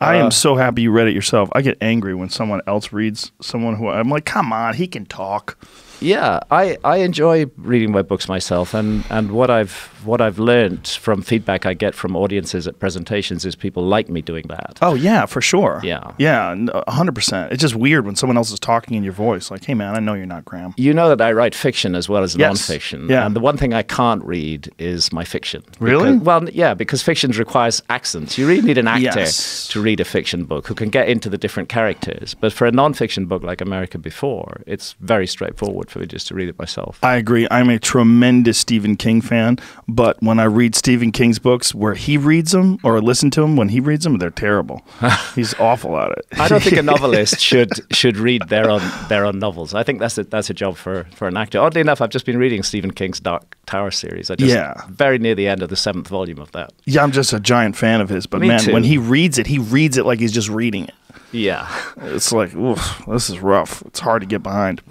I am so happy you read it yourself. I get angry when someone else reads someone who I'm like, come on, he can talk. Yeah, I enjoy reading my books myself, and what I've learned from feedback I get from audiences at presentations is people like me doing that. Oh yeah, for sure. Yeah. Yeah, 100%. It's just weird when someone else is talking in your voice, like, hey man, I know you're not Graham. You know that I write fiction as well as nonfiction. Yeah. And the one thing I can't read is my fiction. Really? Because, well, yeah, because fiction requires accents. You really need an actor to read a fiction book who can get into the different characters. But for a nonfiction book like America Before, it's very straightforward for me just to read it myself. I agree. I'm a tremendous Stephen King fan, but when I read Stephen King's books where he reads them or listen to him when he reads them, they're terrible. He's awful at it. I don't think a novelist should read their own novels. I think that's a job for an actor. Oddly enough, I've just been reading Stephen King's Dark Tower series. I just very near the end of the 7th volume of that. Yeah, I'm just a giant fan of his, but man, when he reads it like he's just reading it. Yeah. It's like, oof, this is rough. It's hard to get behind.